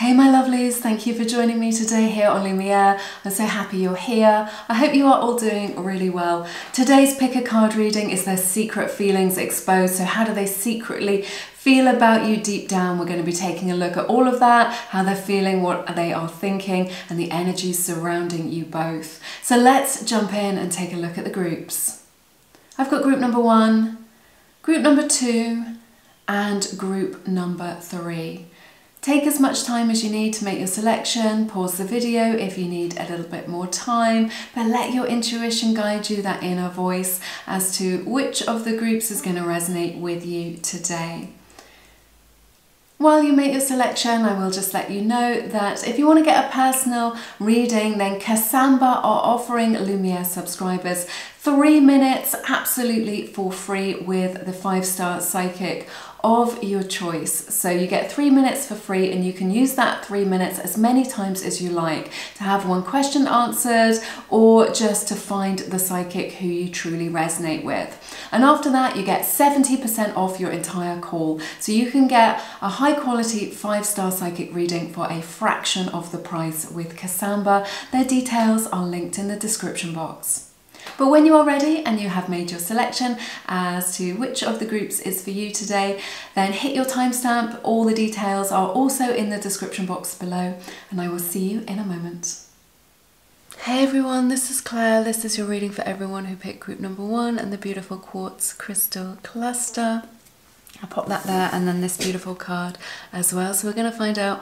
Hey my lovelies, thank you for joining me today here on Lumiere. I'm so happy you're here. I hope you are all doing really well. Today's pick a card reading is their secret feelings exposed. So how do they secretly feel about you deep down? We're going to be taking a look at all of that, how they're feeling, what they are thinking, and the energies surrounding you both. So let's jump in and take a look at the groups. I've got group number 1, group number 2, and group number 3. Take as much time as you need to make your selection, pause the video if you need a little bit more time, but let your intuition guide you, that inner voice, as to which of the groups is going to resonate with you today. While you make your selection, I will just let you know that if you want to get a personal reading, then Kasamba are offering Lumiere subscribers 3 minutes absolutely for free with the 5-star psychic of your choice. So you get 3 minutes for free, and you can use that 3 minutes as many times as you like to have one question answered or just to find the psychic who you truly resonate with. And after that, you get 70% off your entire call. So you can get a high quality 5-star psychic reading for a fraction of the price with Kasamba. Their details are linked in the description box. But when you are ready and you have made your selection as to which of the groups is for you today, then hit your timestamp. All the details are also in the description box below, and I will see you in a moment. Hey everyone, this is Claire. This is your reading for everyone who picked group number 1 and the beautiful quartz crystal cluster. I'll pop that there, and then this beautiful card as well. So we're going to find out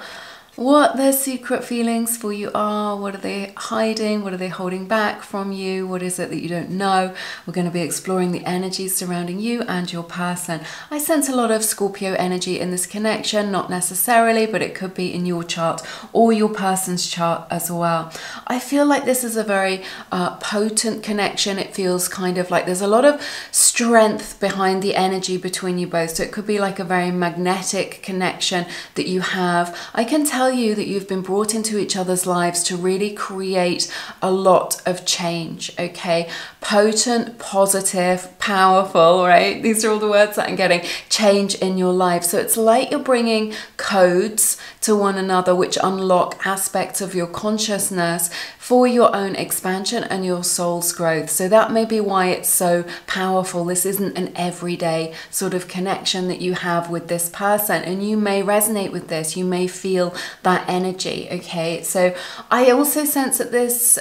what their secret feelings for you are. What are they hiding? What are they holding back from you? What is it that you don't know? We're going to be exploring the energies surrounding you and your person. I sense a lot of Scorpio energy in this connection, not necessarily, but it could be in your chart or your person's chart as well. I feel like this is a very potent connection. It feels kind of like there's a lot of strength behind the energy between you both. So it could be like a very magnetic connection that you have. I can tell you that you've been brought into each other's lives to really create a lot of change, okay? Potent, positive, powerful, right? These are all the words that I'm getting. Change in your life. So it's like you're bringing codes to one another which unlock aspects of your consciousness for your own expansion and your soul's growth. So that may be why it's so powerful. This isn't an everyday sort of connection that you have with this person, and you may resonate with this. You may feel that energy, okay? So I also sense that this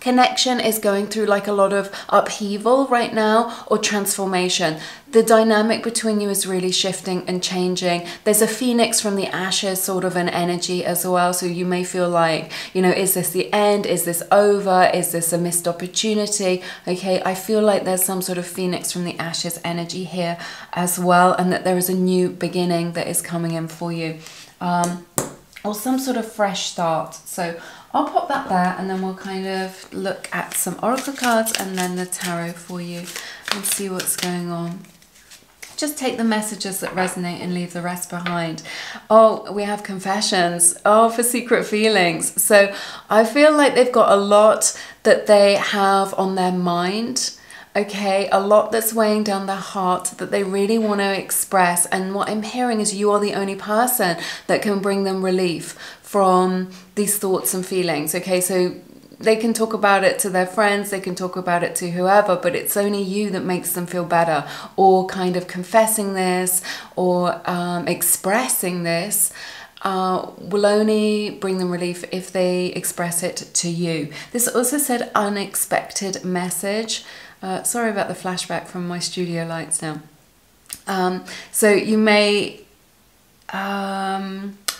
connection is going through like a lot of upheaval right now, or transformation. The dynamic between you is really shifting and changing. There's a phoenix from the ashes sort of an energy as well. So you may feel like, you know, is this the end? Is this over? Is this a missed opportunity? Okay, I feel like there's some sort of phoenix from the ashes energy here as well, and that there is a new beginning that is coming in for you, or some sort of fresh start. So I'll pop that there, and then we'll kind of look at some oracle cards and then the tarot for you and see what's going on. Just take the messages that resonate and leave the rest behind. Oh, we have confessions. Oh, for secret feelings. So I feel like they've got a lot that they have on their mind. Okay, a lot that's weighing down their heart that they really want to express. And what I'm hearing is you are the only person that can bring them relief from these thoughts and feelings. Okay, so they can talk about it to their friends, they can talk about it to whoever, but it's only you that makes them feel better, or kind of confessing this or expressing this. Will only bring them relief if they express it to you. This also said unexpected message. Sorry about the flashback from my studio lights now. So you may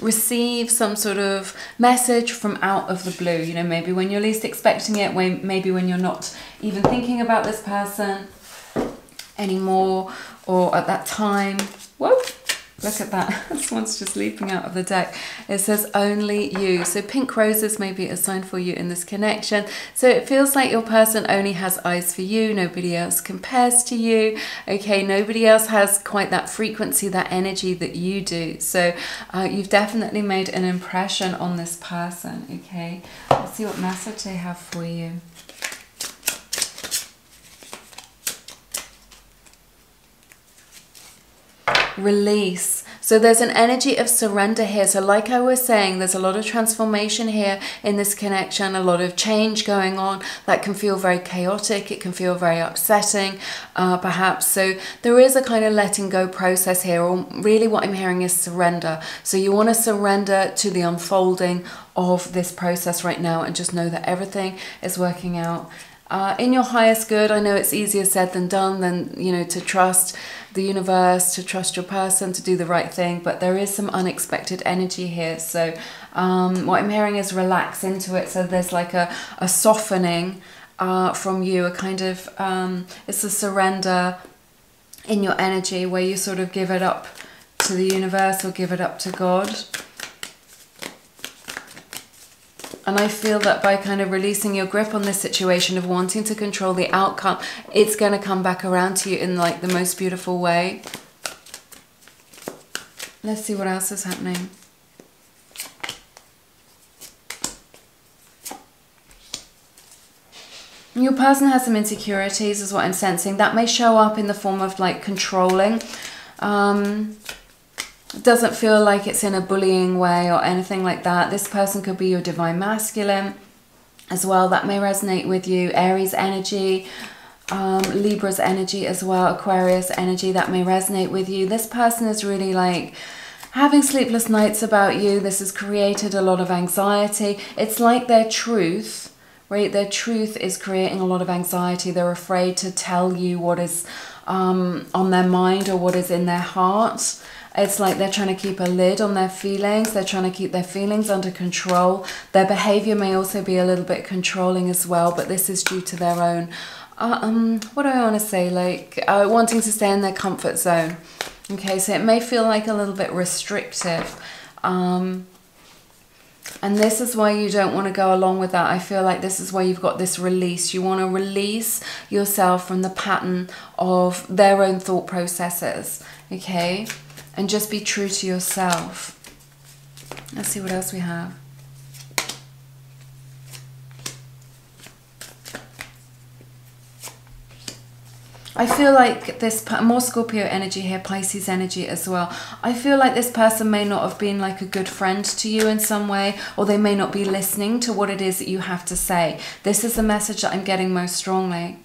receive some sort of message from out of the blue, you know, maybe when you're least expecting it, maybe when you're not even thinking about this person anymore or at that time. Whoa. Look at that, this one's just leaping out of the deck. It says only you. So pink roses may be a sign for you in this connection. So it feels like your person only has eyes for you, nobody else compares to you. Okay, nobody else has quite that frequency, that energy that you do. So you've definitely made an impression on this person, okay? Let's see what message they have for you. release. So there's an energy of surrender here. So like I was saying, there's a lot of transformation here in this connection, a lot of change going on that can feel very chaotic. It can feel very upsetting, perhaps. So there is a kind of letting go process here, or really what I'm hearing is surrender. So you want to surrender to the unfolding of this process right now and just know that everything is working out in your highest good. I know it's easier said than done, than, you know, to trust the universe, to trust your person, to do the right thing, but there is some unexpected energy here. So what I'm hearing is relax into it. So there's like a softening from you, a kind of, it's a surrender in your energy where you sort of give it up to the universe or give it up to God. And I feel that by kind of releasing your grip on this situation of wanting to control the outcome, it's going to come back around to you in like the most beautiful way. Let's see what else is happening. Your person has some insecurities is what I'm sensing. That may show up in the form of like controlling. It doesn't feel like it's in a bullying way or anything like that. This person could be your divine masculine as well. That may resonate with you. Aries energy, Libra's energy as well, Aquarius energy, that may resonate with you. This person is really like having sleepless nights about you. This has created a lot of anxiety. It's like their truth, right? Their truth is creating a lot of anxiety. They're afraid to tell you what is on their mind or what is in their heart. It's like they're trying to keep a lid on their feelings. They're trying to keep their feelings under control. Their behavior may also be a little bit controlling as well, but this is due to their own, what do I want to say? Like wanting to stay in their comfort zone. Okay, so it may feel like a little bit restrictive. And this is why you don't want to go along with that. I feel like this is where you've got this release. You want to release yourself from the pattern of their own thought processes. Okay. And just be true to yourself. Let's see what else we have. I feel like this, more Scorpio energy here, Pisces energy as well. I feel like this person may not have been like a good friend to you in some way, or they may not be listening to what it is that you have to say. This is the message that I'm getting most strongly.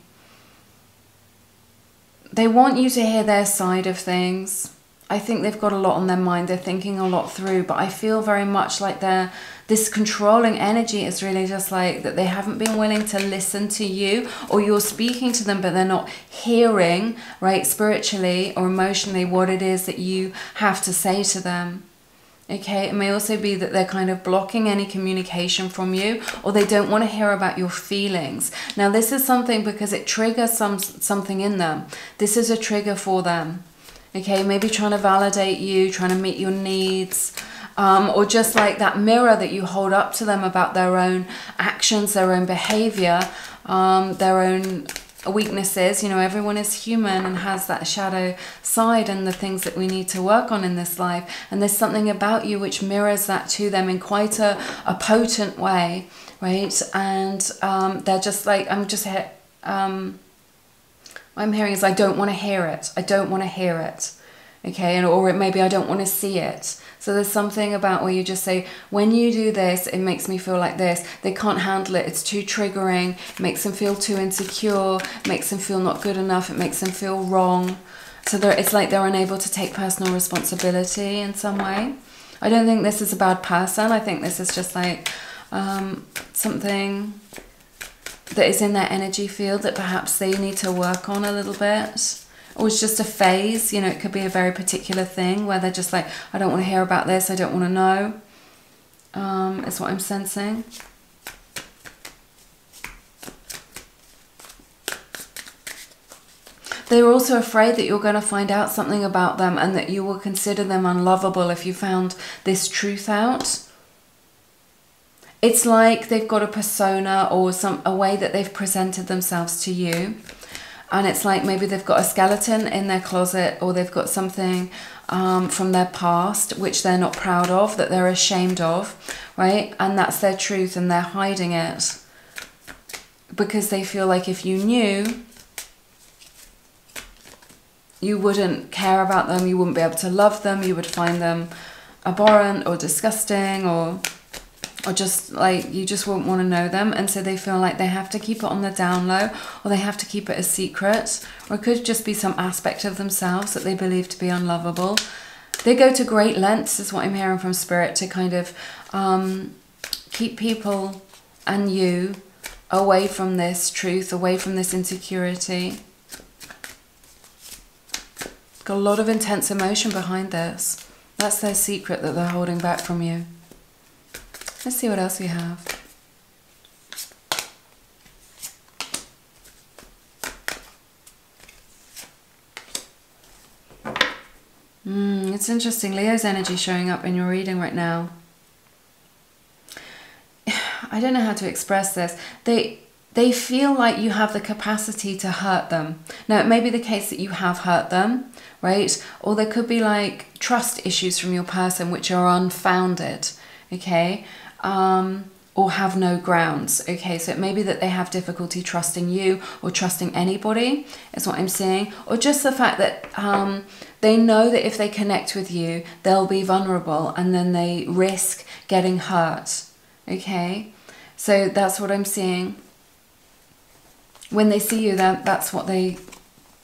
They want you to hear their side of things. I think they've got a lot on their mind. They're thinking a lot through, but I feel very much like they're, this controlling energy is really just like that they haven't been willing to listen to you, or you're speaking to them, but they're not hearing, right, spiritually or emotionally what it is that you have to say to them. Okay, it may also be that they're kind of blocking any communication from you, or they don't want to hear about your feelings. Now this is something because it triggers something in them. This is a trigger for them. Okay, maybe trying to validate you, trying to meet your needs, or just like that mirror that you hold up to them about their own actions, their own behavior, their own weaknesses. You know, everyone is human and has that shadow side and the things that we need to work on in this life. And there's something about you which mirrors that to them in quite a potent way, right? And they're just like, I'm just here... I'm hearing is I don't want to hear it. I don't want to hear it. Okay, and or maybe I don't want to see it. So there's something about where you just say, when you do this, it makes me feel like this. They can't handle it. It's too triggering. It makes them feel too insecure. It makes them feel not good enough. It makes them feel wrong. So it's like they're unable to take personal responsibility in some way. I don't think this is a bad person. I think this is just like something that is in their energy field that perhaps they need to work on a little bit. Or it's just a phase, you know, it could be a very particular thing where they're just like, I don't want to hear about this, I don't want to know, is what I'm sensing. They're also afraid that you're going to find out something about them and that you will consider them unlovable if you found this truth out. It's like they've got a persona or a way that they've presented themselves to you. And it's like maybe they've got a skeleton in their closet, or they've got something from their past which they're not proud of, that they're ashamed of, right? And that's their truth and they're hiding it. Because they feel like if you knew, you wouldn't care about them, you wouldn't be able to love them, you would find them abhorrent or disgusting, or just like you just wouldn't want to know them, and so they feel like they have to keep it on the down low, or they have to keep it a secret, or it could just be some aspect of themselves that they believe to be unlovable. They go to great lengths, is what I'm hearing from Spirit, to kind of keep people and you away from this truth, away from this insecurity. Got a lot of intense emotion behind this. That's their secret that they're holding back from you. Let's see what else we have. It's interesting, Leo's energy showing up in your reading right now. I don't know how to express this. They feel like you have the capacity to hurt them. Now, it may be the case that you have hurt them, right? Or there could be like trust issues from your person which are unfounded, okay? Or have no grounds, okay? So it may be that they have difficulty trusting you or trusting anybody, is what I'm saying. Or just the fact that they know that if they connect with you, they'll be vulnerable and then they risk getting hurt, okay? So that's what I'm seeing. When they see you, that's what they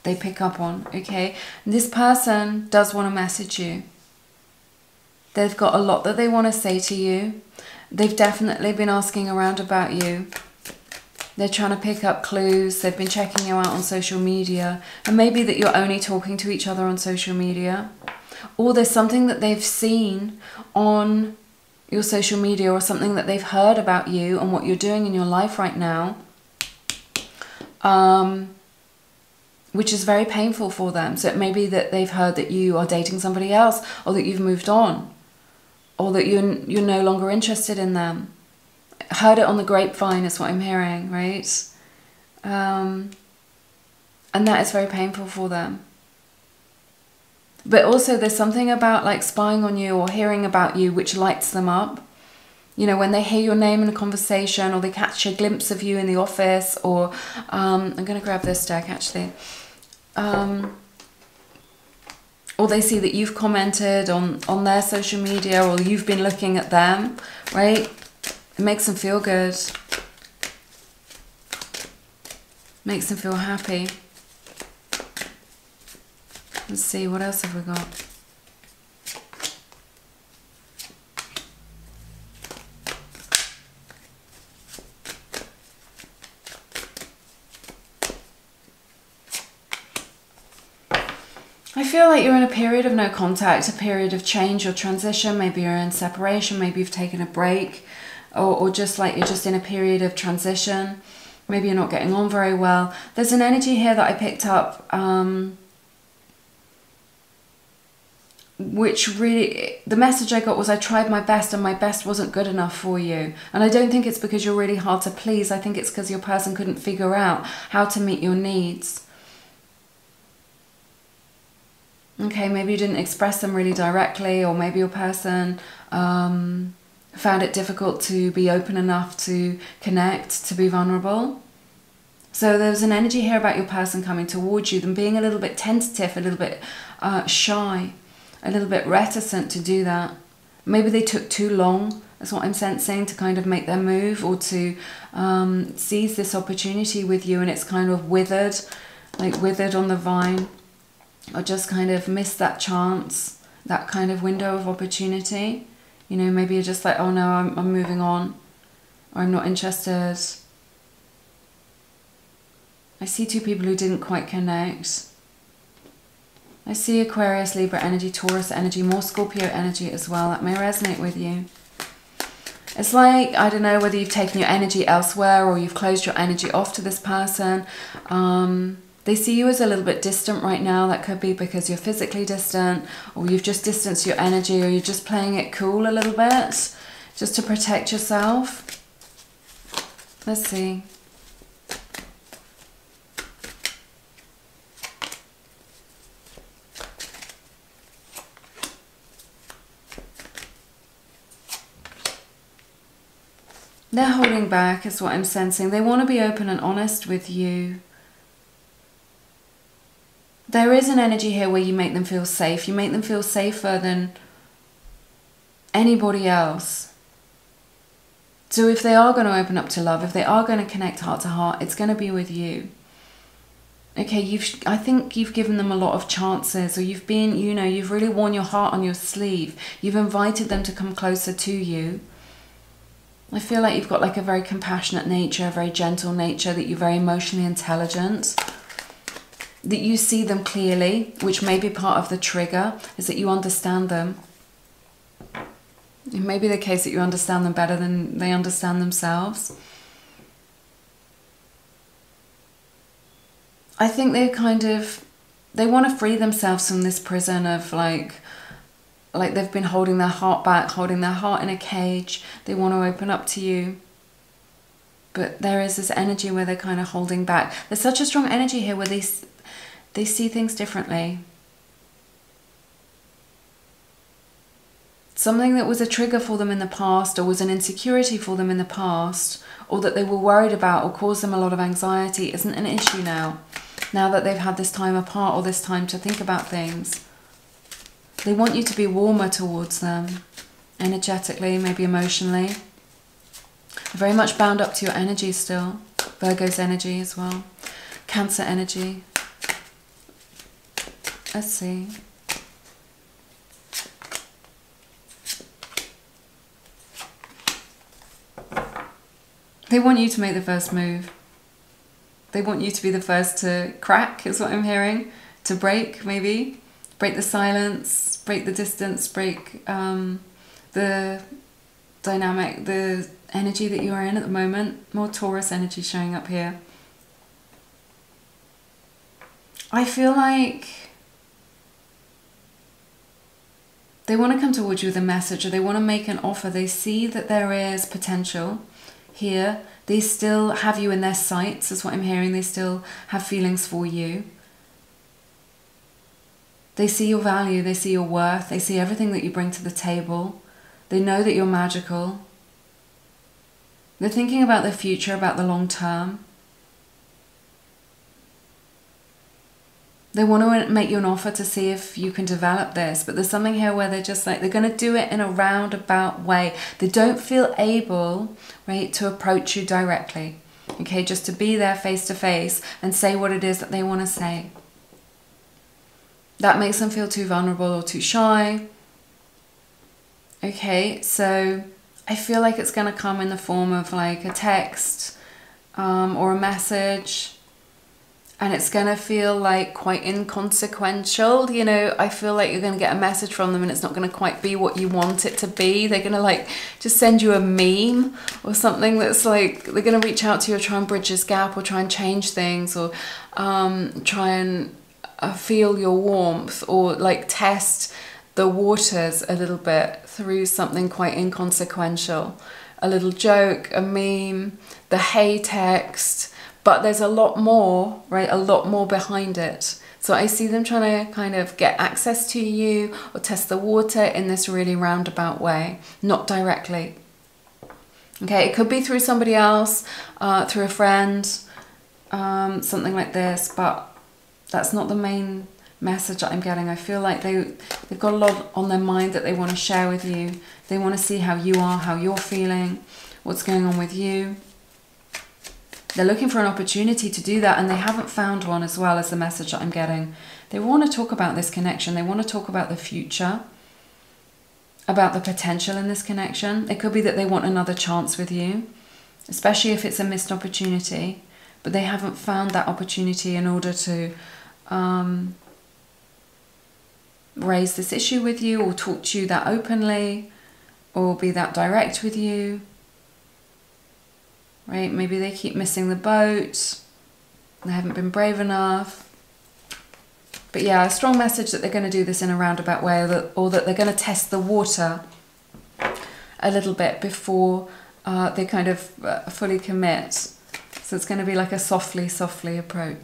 pick up on, okay? And this person does want to message you. They've got a lot that they want to say to you. They've definitely been asking around about you. They're trying to pick up clues. They've been checking you out on social media. And maybe that you're only talking to each other on social media. Or there's something that they've seen on your social media, or something that they've heard about you and what you're doing in your life right now. Which is very painful for them. So it may be that they've heard that you are dating somebody else, or that you've moved on, or that you're no longer interested in them. Heard it on the grapevine is what I'm hearing, right? And that is very painful for them. But also there's something about like spying on you or hearing about you which lights them up. You know, when they hear your name in a conversation, or they catch a glimpse of you in the office, or I'm going to grab this deck actually. Or they see that you've commented on their social media, or you've been looking at them, right? It makes them feel good. Makes them feel happy. Let's see, what else have we got? I feel like you're in a period of no contact, a period of change or transition. Maybe you're in separation, maybe you've taken a break, or just like you're just in a period of transition. Maybe you're not getting on very well. There's an energy here that I picked up, which really, the message I got was, I tried my best and my best wasn't good enough for you. And I don't think it's because you're really hard to please. I think it's because your person couldn't figure out how to meet your needs. Okay, maybe you didn't express them really directly, or maybe your person found it difficult to be open enough to connect, to be vulnerable. So there's an energy here about your person coming towards you, them being a little bit tentative, a little bit shy, a little bit reticent to do that. Maybe they took too long, that's what I'm sensing, to kind of make their move, or to seize this opportunity with you, and it's kind of withered, like withered on the vine. Or just kind of miss that chance, that kind of window of opportunity. You know, maybe you're just like, oh no, I'm moving on, or I'm not interested. I see two people who didn't quite connect. I see Aquarius, Libra energy, Taurus energy, more Scorpio energy as well. That may resonate with you. It's like, I don't know, whether you've taken your energy elsewhere, or you've closed your energy off to this person. They see you as a little bit distant right now. That could be because you're physically distant, or you've just distanced your energy, or you're just playing it cool a little bit just to protect yourself. Let's see. They're holding back is what I'm sensing. They want to be open and honest with you. there is an energy here where you make them feel safe. You make them feel safer than anybody else. So if they are going to open up to love, if they are going to connect heart to heart, it's going to be with you. Okay, I think you've given them a lot of chances, or you've been, you know, you've really worn your heart on your sleeve. You've invited them to come closer to you. I feel like you've got like a very compassionate nature, a very gentle nature, that you're very emotionally intelligent, that you see them clearly, which may be part of the trigger, is that you understand them. It may be the case that you understand them better than they understand themselves. I think they kind of, they want to free themselves from this prison of like they've been holding their heart back, holding their heart in a cage. They want to open up to you. But there is this energy where they're kind of holding back. There's such a strong energy here where they see things differently. Something that was a trigger for them in the past, or was an insecurity for them in the past, or that they were worried about or caused them a lot of anxiety, isn't an issue now. Now that they've had this time apart, or this time to think about things, they want you to be warmer towards them, energetically, maybe emotionally. Very much bound up to your energy still. Virgo's energy as well. Cancer energy. Let's see. They want you to make the first move. They want you to be the first to crack, is what I'm hearing. To break, maybe. Break the silence, break the distance, break the dynamic, the energy that you are in at the moment. More Taurus energy showing up here. I feel like they want to come towards you with a message, or they want to make an offer. They see that there is potential here. They still have you in their sights, is what I'm hearing. They still have feelings for you. They see your value, they see your worth, they see everything that you bring to the table. They know that you're magical. They're thinking about the future, about the long term. They want to make you an offer to see if you can develop this, but there's something here where they're just like, they're going to do it in a roundabout way. They don't feel able, right, to approach you directly, okay, just to be there face to face and say what it is that they want to say. That makes them feel too vulnerable or too shy. Okay, so I feel like it's going to come in the form of like a text or a message. And it's going to feel like quite inconsequential, you know. I feel like you're going to get a message from them and it's not going to quite be what you want it to be. They're going to like just send you a meme or something that's like, they're going to reach out to you or try and bridge this gap or try and change things or try and feel your warmth or like test the waters a little bit through something quite inconsequential. A little joke, a meme, the hey text. But there's a lot more, right? A lot more behind it. So I see them trying to kind of get access to you or test the water in this really roundabout way, not directly. Okay, it could be through somebody else, through a friend, something like this, but that's not the main message that I'm getting. I feel like they've got a lot on their mind that they want to share with you. They want to see how you are, how you're feeling, what's going on with you. They're looking for an opportunity to do that, and they haven't found one, as well as the message that I'm getting. They want to talk about this connection. They want to talk about the future, about the potential in this connection. It could be that they want another chance with you, especially if it's a missed opportunity, but they haven't found that opportunity in order to raise this issue with you or talk to you that openly or be that direct with you. Right, maybe they keep missing the boat, they haven't been brave enough. But yeah, a strong message that they're going to do this in a roundabout way, or that they're going to test the water a little bit before they kind of fully commit. So it's going to be like a softly, softly approach.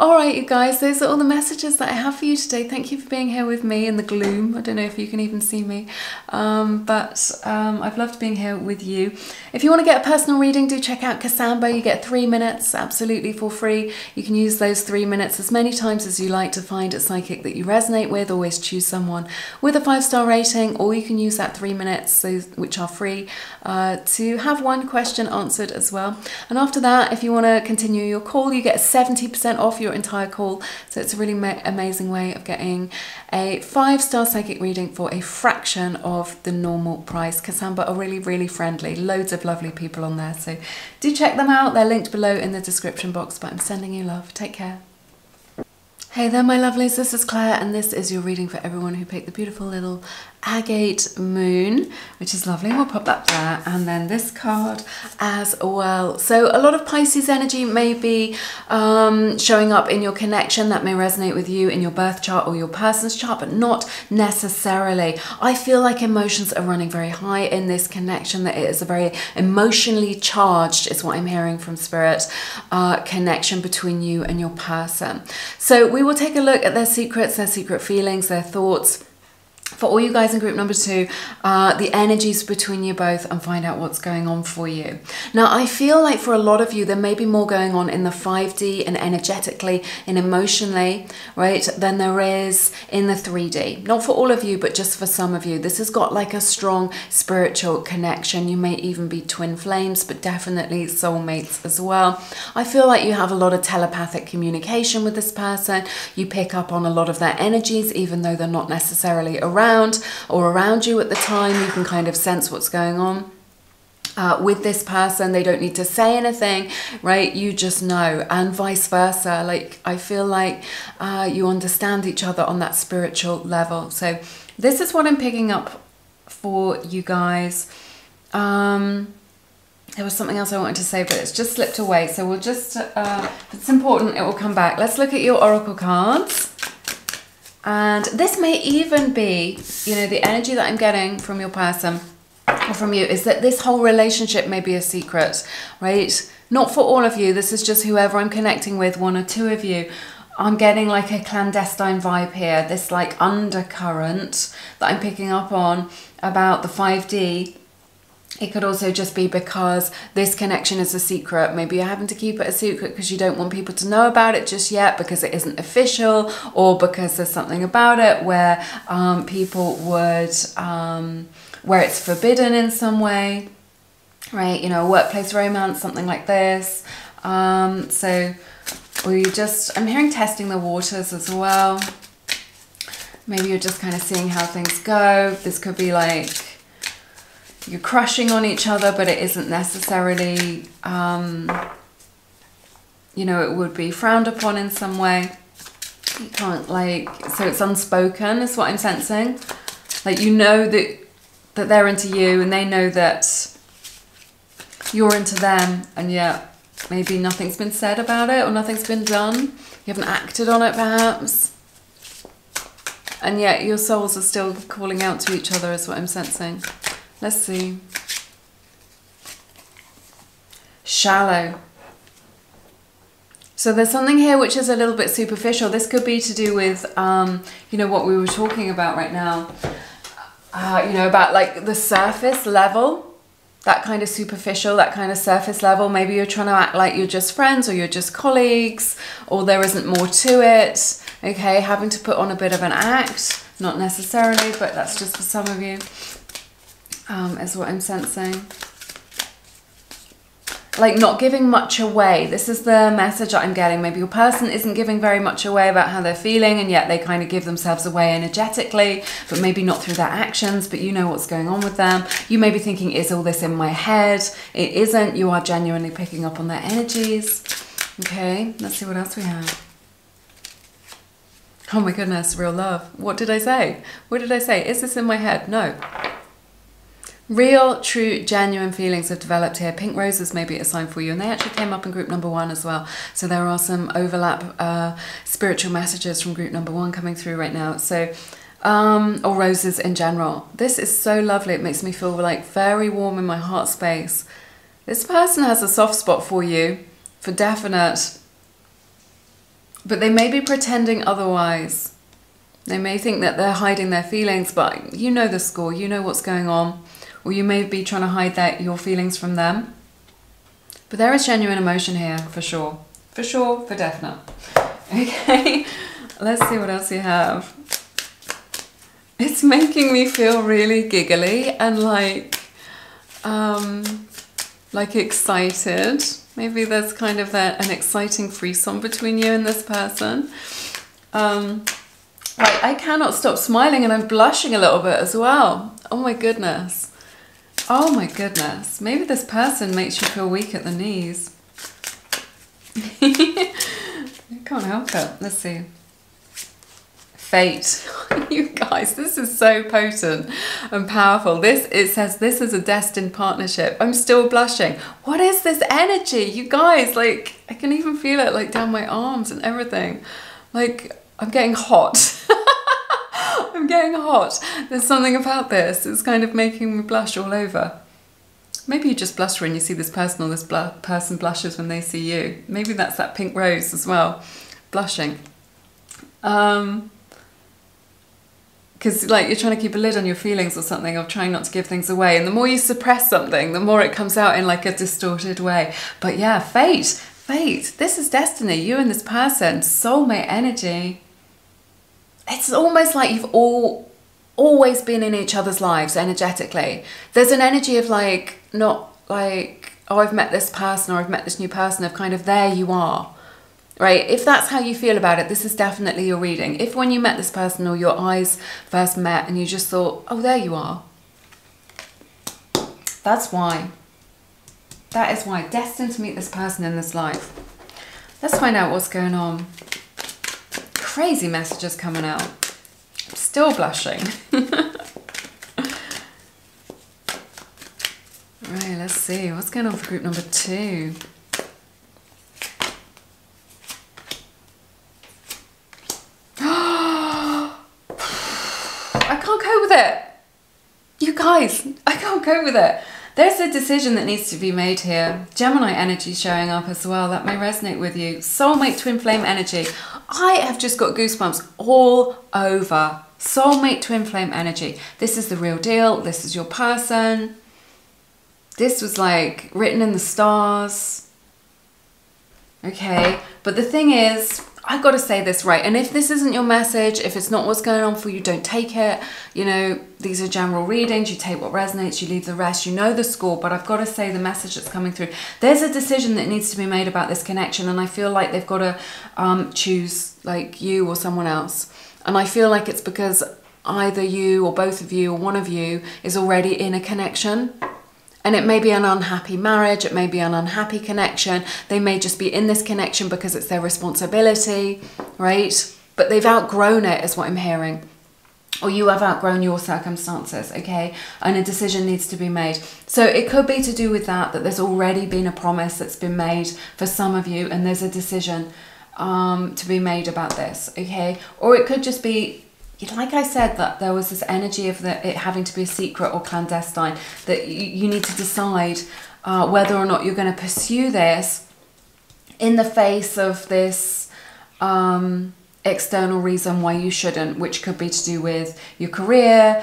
All right, you guys, those are all the messages that I have for you today. Thank you for being here with me in the gloom. I don't know if you can even see me, but I've loved being here with you. If you want to get a personal reading, do check out Kasamba. You get 3 minutes absolutely for free. You can use those 3 minutes as many times as you like to find a psychic that you resonate with. Always choose someone with a 5-star rating, or you can use that 3 minutes, which are free, to have one question answered as well. And after that, if you want to continue your call, you get 70% off your entire call, so it's a really amazing way of getting a 5-star psychic reading for a fraction of the normal price. Kasamba are really friendly, loads of lovely people on there, so do check them out. They're linked below in the description box, but I'm sending you love. Take care. Hey there, my lovelies, this is Claire, and this is your reading for everyone who picked the beautiful little agate moon, which is lovely. We'll pop that there, and then this card as well. So a lot of Pisces energy may be showing up in your connection that may resonate with you in your birth chart or your person's chart, but not necessarily. I feel like emotions are running very high in this connection, that it is a very emotionally charged, is what I'm hearing from spirit, connection between you and your person. So we will take a look at their secrets, their secret feelings, their thoughts. For all you guys in group number 2, the energies between you both, and find out what's going on for you. Now, I feel like for a lot of you, there may be more going on in the 5D and energetically and emotionally, right, than there is in the 3D. Not for all of you, but just for some of you. This has got like a strong spiritual connection. You may even be twin flames, but definitely soulmates as well. I feel like you have a lot of telepathic communication with this person. You pick up on a lot of their energies, even though they're not necessarily around you at the time. You can kind of sense what's going on with this person. They don't need to say anything, right? You just know, and vice versa. Like, I feel like you understand each other on that spiritual level. So this is what I'm picking up for you guys. There was something else I wanted to say, but it's just slipped away. So we'll just, it's important, it will come back. Let's look at your oracle cards. And this may even be, you know, the energy that I'm getting from your person or from you is that this whole relationship may be a secret, right? Not for all of you. This is just whoever I'm connecting with, 1 or 2 of you. I'm getting like a clandestine vibe here, this like undercurrent that I'm picking up on about the 5D. It could also just be because this connection is a secret. Maybe you're having to keep it a secret because you don't want people to know about it just yet, because it isn't official, or because there's something about it where people would, where it's forbidden in some way, right? You know, a workplace romance, something like this. So we just, I'm hearing testing the waters as well. Maybe you're just kind of seeing how things go. This could be like, you're crushing on each other, but it isn't necessarily, you know, it would be frowned upon in some way. You can't like, so it's unspoken is what I'm sensing. Like, you know that they're into you, and they know that you're into them, and yet maybe nothing's been said about it, or nothing's been done. You haven't acted on it perhaps. And yet your souls are still calling out to each other is what I'm sensing. Let's see. Shallow. So there's something here which is a little bit superficial. This could be to do with, you know, what we were talking about right now. You know, about like the surface level. That kind of superficial, that kind of surface level. Maybe you're trying to act like you're just friends, or you're just colleagues, or there isn't more to it. Okay, having to put on a bit of an act. Not necessarily, but that's just for some of you. Is what I'm sensing. Like not giving much away. This is the message that I'm getting. Maybe your person isn't giving very much away about how they're feeling, and yet they kind of give themselves away energetically, but maybe not through their actions, but you know what's going on with them. You may be thinking, is all this in my head? It isn't. You are genuinely picking up on their energies. Okay, let's see what else we have. Oh my goodness, real love. What did I say? What did I say? Is this in my head? No. Real, true, genuine feelings have developed here. Pink roses may be a sign for you, and they actually came up in group number 1 as well. So there are some overlap spiritual messages from group number 1 coming through right now. So, or roses in general. This is so lovely. It makes me feel like very warm in my heart space. This person has a soft spot for you, for definite. But they may be pretending otherwise. They may think that they're hiding their feelings, but you know the score, you know what's going on. Or you may be trying to hide your feelings from them. But there is genuine emotion here, for sure. For sure, for definite. Okay, let's see what else you have. It's making me feel really giggly and like excited. Maybe there's kind of an exciting threesome between you and this person. Like, I cannot stop smiling and I'm blushing a little bit as well. Oh my goodness. Oh my goodness. Maybe this person makes you feel weak at the knees. You can't help it. Let's see. Fate. You guys, this is so potent and powerful. It says this is a destined partnership. I'm still blushing. What is this energy? You guys, like, I can even feel it like down my arms and everything. Like, I'm getting hot. I'm getting hot. There's something about this. It's kind of making me blush all over. Maybe you just blush when you see this person, or this person blushes when they see you. Maybe that's that pink rose as well, blushing. Because like you're trying to keep a lid on your feelings or something, or trying not to give things away. And the more you suppress something, the more it comes out in like a distorted way. But yeah, fate, fate. This is destiny, you and this person, soulmate energy. It's almost like you've always been in each other's lives energetically. There's an energy of like, not like, oh, I've met this person or I've met this new person, of kind of there you are. Right, if that's how you feel about it, this is definitely your reading. If when you met this person or your eyes first met and you just thought, oh, there you are. That's why. That is why. Destined to meet this person in this life. Let's find out what's going on. Crazy messages coming out. I'm still blushing. Right, let's see. What's going on for group number two? I can't go with it. There's a decision that needs to be made here. Gemini energy showing up as well. That may resonate with you. Soulmate twin flame energy. I have just got goosebumps all over. Soulmate twin flame energy. This is the real deal. This is your person. This was like written in the stars. Okay, but the thing is, I've got to say this right, and if this isn't your message, if it's not what's going on for you, don't take it. You know, these are general readings, you take what resonates, you leave the rest, you know the score, but I've got to say the message that's coming through. There's a decision that needs to be made about this connection, and I feel like they've got to choose like you or someone else. And I feel like it's because either you or both of you or one of you is already in a connection. And it may be an unhappy marriage, it may be an unhappy connection, they may just be in this connection because it's their responsibility, right? But they've outgrown it, is what I'm hearing. Or you have outgrown your circumstances, okay? And a decision needs to be made. So it could be to do with that, that there's already been a promise that's been made for some of you, and there's a decision to be made about this, okay? Or it could just be, like I said, that there was this energy of it having to be a secret or clandestine, that you need to decide whether or not you're going to pursue this in the face of this external reason why you shouldn't, which could be to do with your career,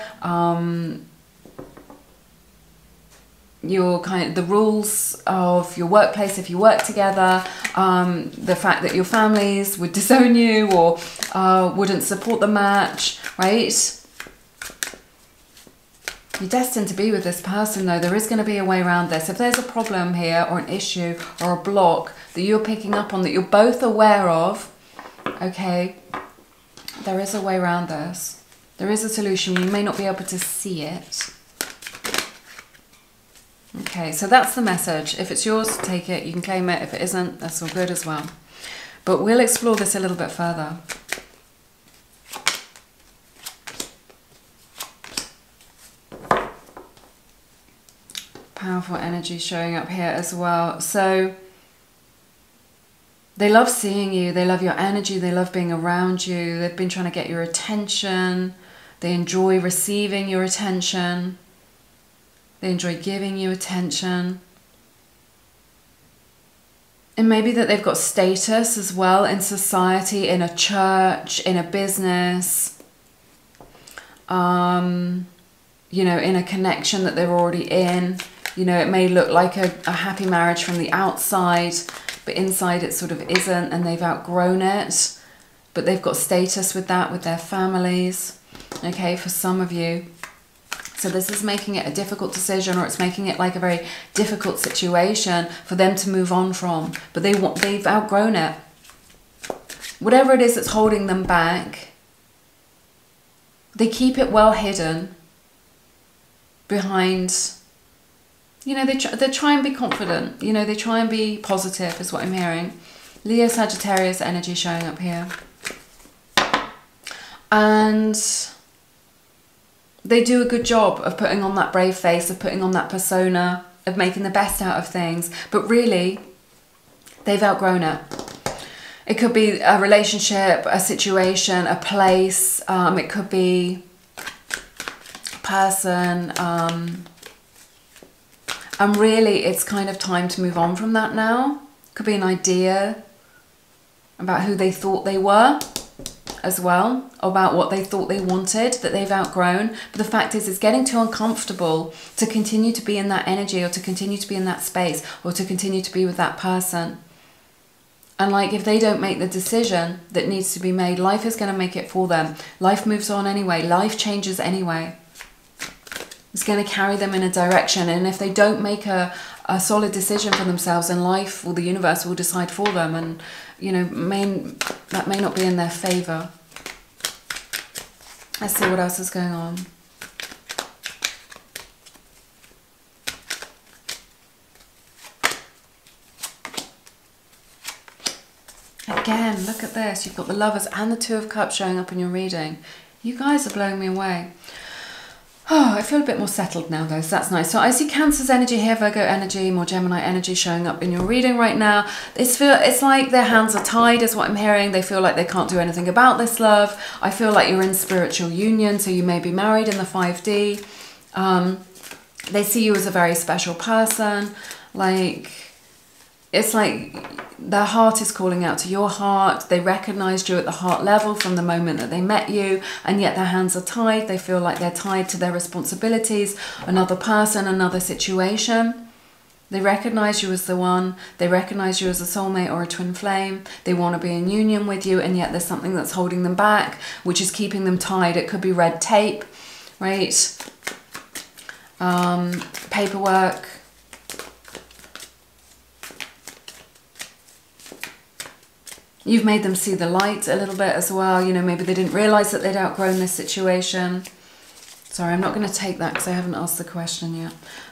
your the rules of your workplace if you work together, the fact that your families would disown you or wouldn't support the match, right? You're destined to be with this person though. There is going to be a way around this. If there's a problem here or an issue or a block that you're picking up on that you're both aware of, okay, there is a way around this. There is a solution. You may not be able to see it. Okay, so that's the message. If it's yours, take it. You can claim it. If it isn't, that's all good as well. But we'll explore this a little bit further. Powerful energy showing up here as well. So they love seeing you. They love your energy. They love being around you. They've been trying to get your attention. They enjoy receiving your attention. They enjoy giving you attention. And maybe that they've got status as well in society, in a church, in a business, you know, in a connection that they're already in. You know, it may look like a happy marriage from the outside, but inside it sort of isn't, and they've outgrown it. But they've got status with that, with their families, okay, for some of you. So this is making it a difficult decision, or it's making it like a very difficult situation for them to move on from. But they've outgrown it. Whatever it is that's holding them back, they keep it well hidden behind, you know, they try and be confident. You know, they try and be positive is what I'm hearing. Leo, Sagittarius energy showing up here. And they do a good job of putting on that brave face, of putting on that persona, of making the best out of things. But really, they've outgrown it. It could be a relationship, a situation, a place. It could be a person. And really, it's kind of time to move on from that now. Could be an idea about who they thought they were as well, about what they thought they wanted, that they've outgrown. But the fact is, it's getting too uncomfortable to continue to be in that energy, or to continue to be in that space, or to continue to be with that person. And like, if they don't make the decision that needs to be made, life is going to make it for them. Life moves on anyway. Life changes anyway. It's going to carry them in a direction. And if they don't make a solid decision for themselves, then life or the universe will decide for them. And, you know, that may not be in their favor. Let's see what else is going on. Again, look at this. You've got the Lovers and the Two of Cups showing up in your reading. You guys are blowing me away. Oh, I feel a bit more settled now though, so that's nice. So I see Cancer's energy here, Virgo energy, more Gemini energy showing up in your reading right now. It's like their hands are tied is what I'm hearing. They feel like they can't do anything about this love. I feel like you're in spiritual union, so you may be married in the 5D. They see you as a very special person. Like, it's like their heart is calling out to your heart. They recognized you at the heart level from the moment that they met you, and yet their hands are tied. They feel like they're tied to their responsibilities, another person, another situation. They recognize you as the one. They recognize you as a soulmate or a twin flame. They want to be in union with you, and yet there's something that's holding them back, which is keeping them tied. It could be red tape, right? Paperwork. You've made them see the light a little bit as well. You know, maybe they didn't realize that they'd outgrown this situation. Sorry, I'm not going to take that because I haven't asked the question yet.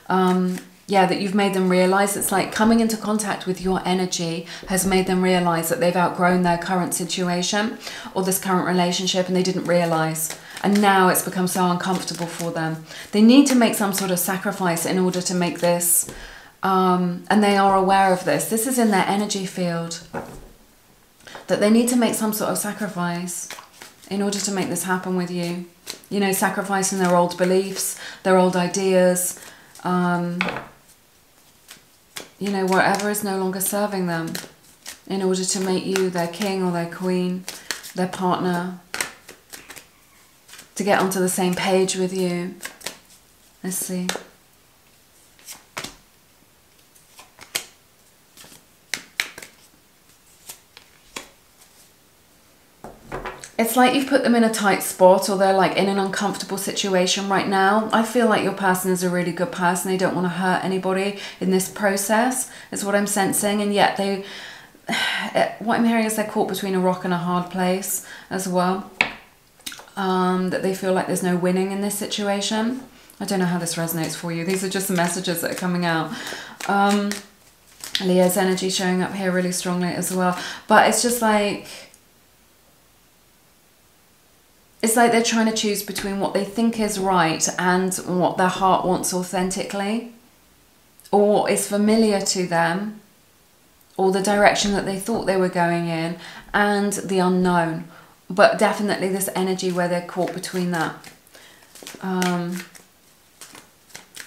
Yeah, that you've made them realize. It's like coming into contact with your energy has made them realize that they've outgrown their current situation or this current relationship, and they didn't realize. And now it's become so uncomfortable for them. They need to make some sort of sacrifice in order to make this. And they are aware of this. This is in their energy field, that they need to make some sort of sacrifice in order to make this happen with you. You know, sacrificing their old beliefs, their old ideas, you know, whatever is no longer serving them in order to make you their king or their queen, their partner, to get onto the same page with you. Let's see. It's like you've put them in a tight spot, or they're like in an uncomfortable situation right now. I feel like your person is a really good person. They don't want to hurt anybody in this process is what I'm sensing. And yet what I'm hearing is they're caught between a rock and a hard place as well. That they feel like there's no winning in this situation. I don't know how this resonates for you. These are just the messages that are coming out. Leo's energy showing up here really strongly as well. But it's just like, it's like they're trying to choose between what they think is right and what their heart wants authentically, or what is familiar to them, or the direction that they thought they were going in, and the unknown. But definitely this energy where they're caught between that.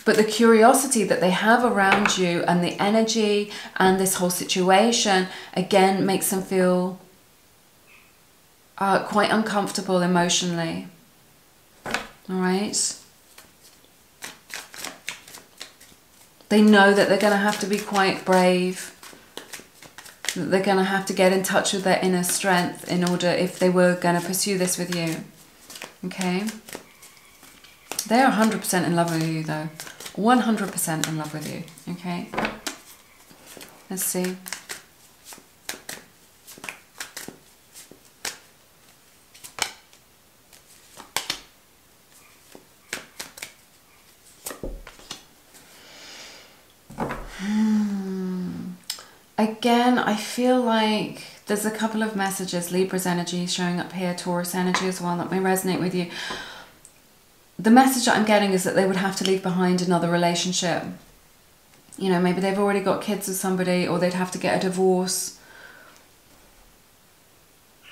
but the curiosity that they have around you and the energy and this whole situation, again, makes them feel quite uncomfortable emotionally. All right. They know that they're going to have to be quite brave. That they're going to have to get in touch with their inner strength in order, if they were going to pursue this with you. Okay. They are 100% in love with you though. 100% in love with you. Okay. Let's see. Again, I feel like there's a couple of messages, Libra's energy showing up here, Taurus energy as well, that may resonate with you. The message that I'm getting is that they would have to leave behind another relationship. You know, maybe they've already got kids with somebody, or they'd have to get a divorce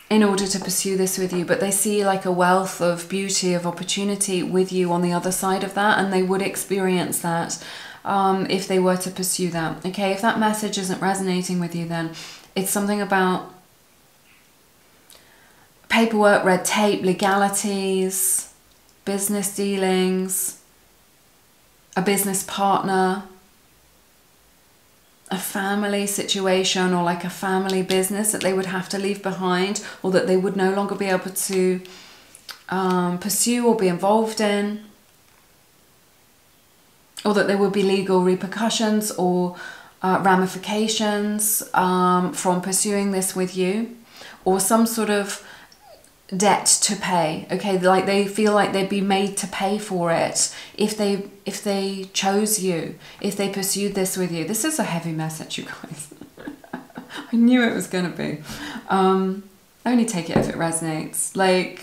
in order to pursue this with you. But they see like a wealth of beauty, of opportunity with you on the other side of that, and they would experience that. If they were to pursue that. Okay, if that message isn't resonating with you, then it's something about paperwork, red tape, legalities, business dealings, a business partner, a family situation, or like a family business that they would have to leave behind, or that they would no longer be able to pursue or be involved in. Or that there would be legal repercussions or ramifications from pursuing this with you, or some sort of debt to pay. Okay, like they feel like they'd be made to pay for it if they chose you, if they pursued this with you. This is a heavy message, you guys. I knew it was gonna be. Only take it if it resonates. Like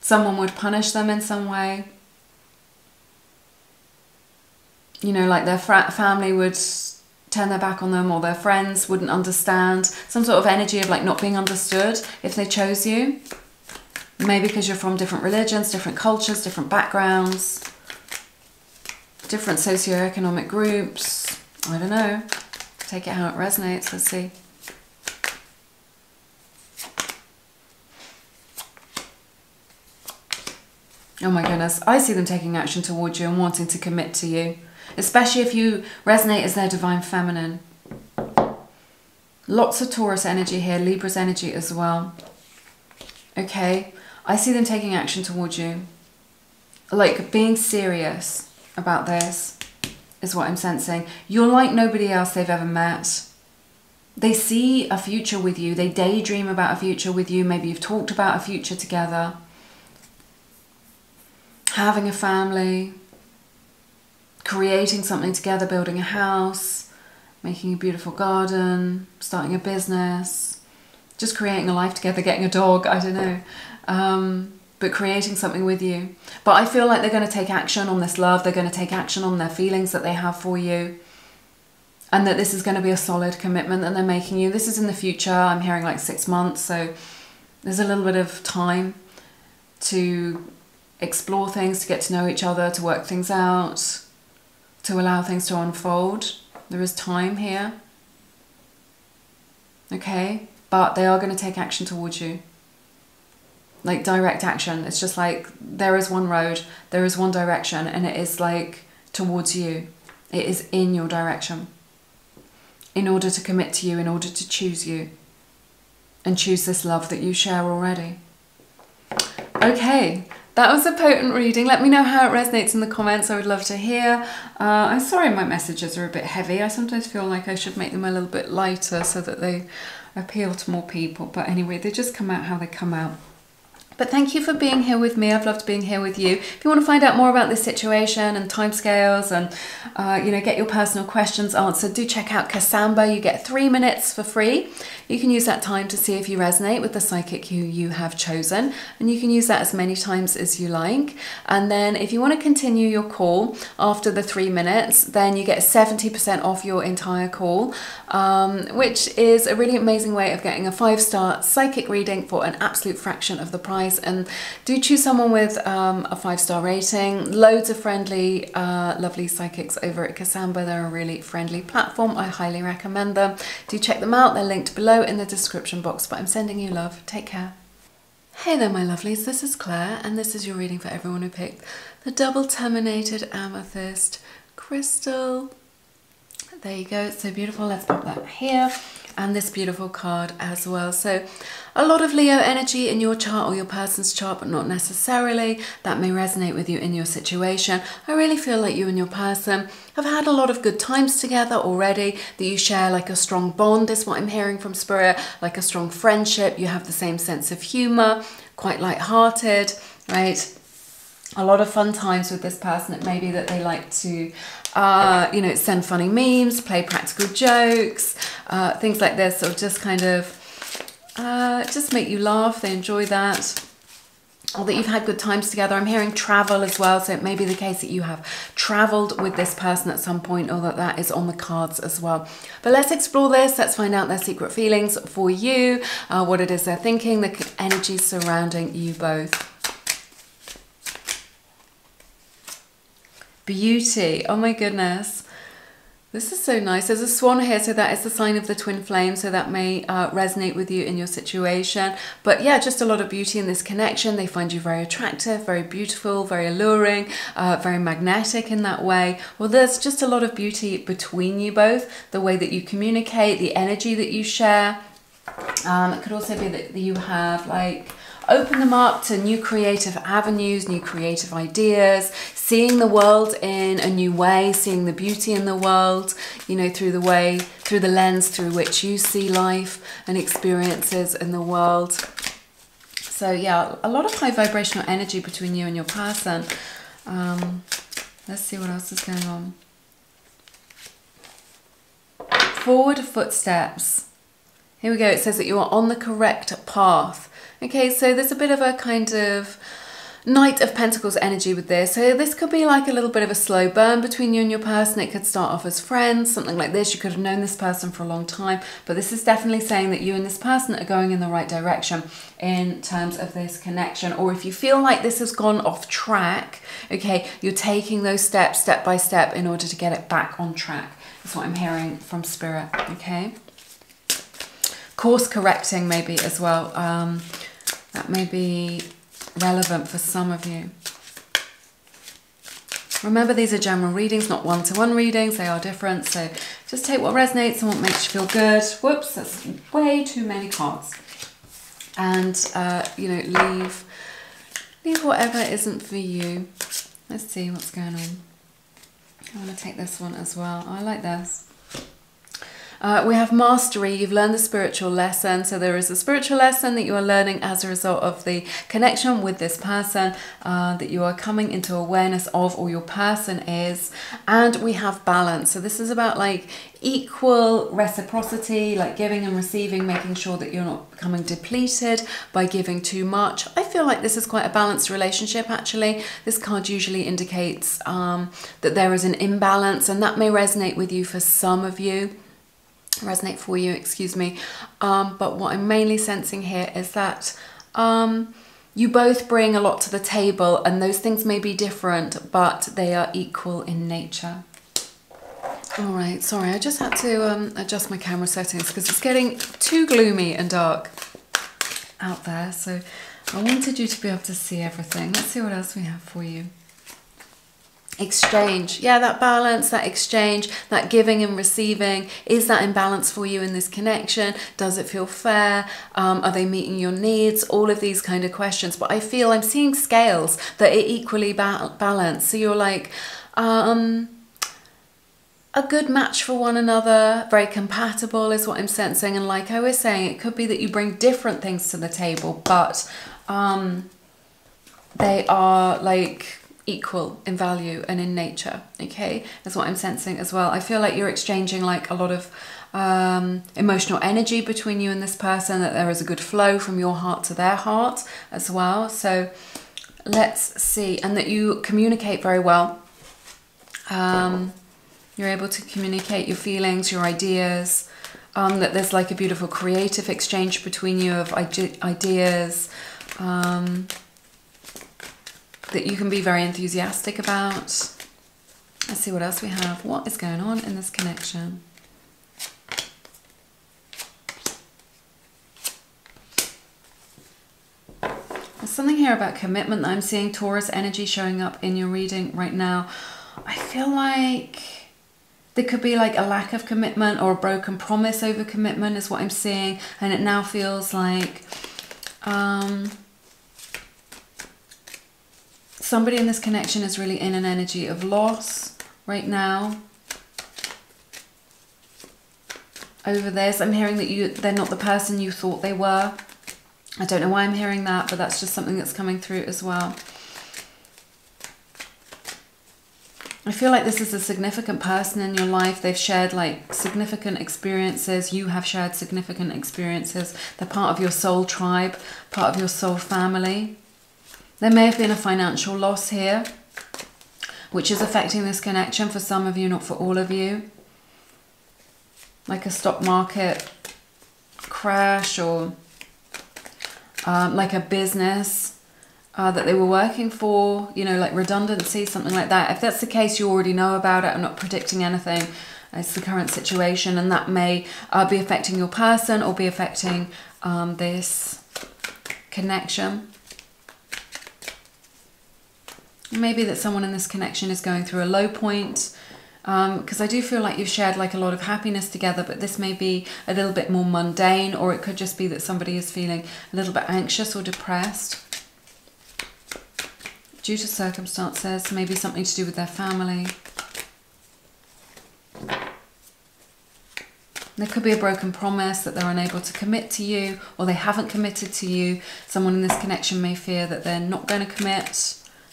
someone would punish them in some way. You know, like their family would turn their back on them, or their friends wouldn't understand. Some sort of energy of like not being understood if they chose you. Maybe because you're from different religions, different cultures, different backgrounds, different socioeconomic groups. I don't know. Take it how it resonates. Let's see. Oh my goodness. I see them taking action towards you and wanting to commit to you. Especially if you resonate as their divine feminine. Lots of Taurus energy here, Libra's energy as well. Okay, I see them taking action towards you. Like being serious about this is what I'm sensing. You're like nobody else they've ever met. They see a future with you. They daydream about a future with you. Maybe you've talked about a future together. Having a family. Creating something together, building a house, making a beautiful garden, starting a business, just creating a life together, getting a dog, I don't know, but creating something with you. But I feel like they're going to take action on this love, they're going to take action on their feelings that they have for you, and that this is going to be a solid commitment that they're making you. This is in the future, I'm hearing like 6 months, so there's a little bit of time to explore things, to get to know each other, to work things out. To allow things to unfold. There is time here. Okay, but they are going to take action towards you. Like direct action. It's just like there is one road, there is one direction, and it is like towards you. It is in your direction. In order to commit to you, in order to choose you. And choose this love that you share already. Okay. That was a potent reading. Let me know how it resonates in the comments. I would love to hear. I'm sorry my messages are a bit heavy. I sometimes feel like I should make them a little bit lighter so that they appeal to more people. But anyway, they just come out how they come out. But thank you for being here with me. I've loved being here with you. If you want to find out more about this situation and timescales and, you know, get your personal questions answered, do check out Kasamba. You get 3 minutes for free. You can use that time to see if you resonate with the psychic who you have chosen. And you can use that as many times as you like. And then if you want to continue your call after the 3 minutes, then you get 70% off your entire call, which is a really amazing way of getting a 5-star psychic reading for an absolute fraction of the price. guys, and do choose someone with a 5-star rating. Loads of friendly, lovely psychics over at Kasamba. They're a really friendly platform. I highly recommend them. Do check them out. They're linked below in the description box, but I'm sending you love. Take care. Hey there, my lovelies, this is Claire, and this is your reading for everyone who picked the double terminated amethyst crystal. There you go, it's so beautiful. Let's pop that here, and this beautiful card as well. So a lot of Leo energy in your chart or your person's chart, but not necessarily. That may resonate with you in your situation. I really feel like you and your person have had a lot of good times together already, that you share like a strong bond is what I'm hearing from Spirit, like a strong friendship. You have the same sense of humor, quite light-hearted, right? A lot of fun times with this person. It may be that they like to, you know, send funny memes, play practical jokes, things like this, or just kind of, just make you laugh. They enjoy that. Or that you've had good times together. I'm hearing travel as well, so it may be the case that you have traveled with this person at some point, or that is on the cards as well. But let's explore this. Let's find out their secret feelings for you, what it is they're thinking, the energy surrounding you both. Beauty. Oh my goodness. This is so nice. There's a swan here, so that is the sign of the twin flame, so that may resonate with you in your situation. But yeah, just a lot of beauty in this connection. They find you very attractive, very beautiful, very alluring, very magnetic in that way. Well, there's just a lot of beauty between you both, the way that you communicate, the energy that you share. It could also be that you have like open them up to new creative avenues, new creative ideas, seeing the world in a new way, seeing the beauty in the world, you know, through the lens through which you see life and experiences in the world. So yeah, a lot of high vibrational energy between you and your person. Let's see what else is going on. Forward footsteps. Here we go. It says that you are on the correct path. Okay, so there's a bit of a kind of Knight of Pentacles energy with this. So this could be like a little bit of a slow burn between you and your person. It could start off as friends, something like this. You could have known this person for a long time, but this is definitely saying that you and this person are going in the right direction in terms of this connection. Or if you feel like this has gone off track, okay, you're taking those steps, step by step, in order to get it back on track. That's what I'm hearing from Spirit, okay? Course correcting maybe as well. That may be relevant for some of you. Remember, these are general readings, not one-to-one readings. They are different, so just take what resonates and what makes you feel good. Whoops, that's way too many cards. And, you know, leave whatever isn't for you. Let's see what's going on. I want to take this one as well. I like this. We have mastery. You've learned the spiritual lesson. So there is a spiritual lesson that you are learning as a result of the connection with this person, that you are coming into awareness of, or your person is. And we have balance. So this is about like equal reciprocity, like giving and receiving, making sure that you're not becoming depleted by giving too much. I feel like this is quite a balanced relationship, actually. This card usually indicates that there is an imbalance, and that may resonate with you for some of you. Resonate for you, excuse me. But what I'm mainly sensing here is that you both bring a lot to the table, and those things may be different, but they are equal in nature. All right, sorry, I just had to adjust my camera settings because it's getting too gloomy and dark out there. So I wanted you to be able to see everything. Let's see what else we have for you. Exchange. Yeah, that balance, that exchange, that giving and receiving. Is that imbalance for you in this connection? Does it feel fair? Are they meeting your needs? All of these kind of questions. But I feel I'm seeing scales that are equally balanced. So you're like a good match for one another, very compatible is what I'm sensing. And like I was saying, it could be that you bring different things to the table, but they are like equal in value and in nature, okay? That's what I'm sensing as well. I feel like you're exchanging like a lot of emotional energy between you and this person, that there is a good flow from your heart to their heart as well. So let's see. And that you communicate very well. You're able to communicate your feelings, your ideas, that there's like a beautiful creative exchange between you of ideas, that you can be very enthusiastic about. Let's see what else we have. What is going on in this connection? There's something here about commitment that I'm seeing Taurus energy showing up in your reading right now. I feel like there could be like a lack of commitment or a broken promise over commitment is what I'm seeing. And it now feels like somebody in this connection is really in an energy of loss right now. Over this, I'm hearing that they're not the person you thought they were. I don't know why I'm hearing that, but that's just something that's coming through as well. I feel like this is a significant person in your life. They've shared like significant experiences. You have shared significant experiences. They're part of your soul tribe, part of your soul family. There may have been a financial loss here, which is affecting this connection for some of you, not for all of you. Like a stock market crash or like a business that they were working for, you know, like redundancy, something like that. If that's the case, you already know about it. I'm not predicting anything. It's the current situation, and that may be affecting your person or be affecting this connection. Maybe that someone in this connection is going through a low point, because I do feel like you've shared like a lot of happiness together, but this may be a little bit more mundane, or it could just be that somebody is feeling a little bit anxious or depressed due to circumstances, maybe something to do with their family. There could be a broken promise that they're unable to commit to you, or they haven't committed to you. Someone in this connection may fear that they're not going to commit.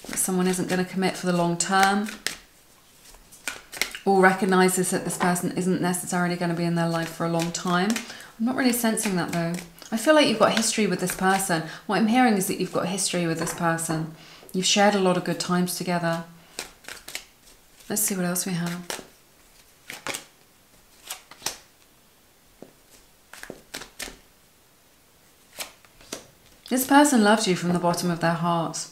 Someone isn't going to commit for the long term, or recognizes that this person isn't necessarily going to be in their life for a long time. I'm not really sensing that though. I feel like you've got history with this person. What I'm hearing is that you've got history with this person. You've shared a lot of good times together. Let's see what else we have. This person loves you from the bottom of their heart.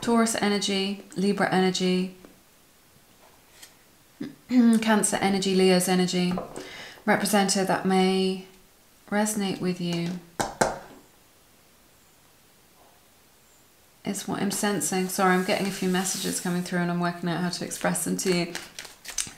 Taurus energy, Libra energy, Cancer energy, Leo's energy represented. That may resonate with you is what I'm sensing. Sorry, I'm getting a few messages coming through and I'm working out how to express them to you.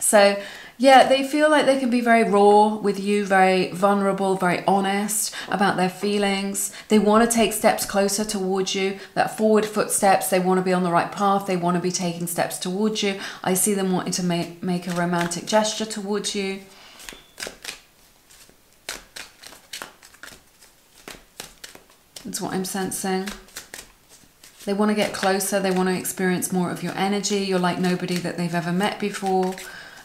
So yeah, they feel like they can be very raw with you, very vulnerable, very honest about their feelings. They want to take steps closer towards you, that forward footsteps. They want to be on the right path. They want to be taking steps towards you. I see them wanting to make a romantic gesture towards you. That's what I'm sensing. They want to get closer. They want to experience more of your energy. You're like nobody that they've ever met before.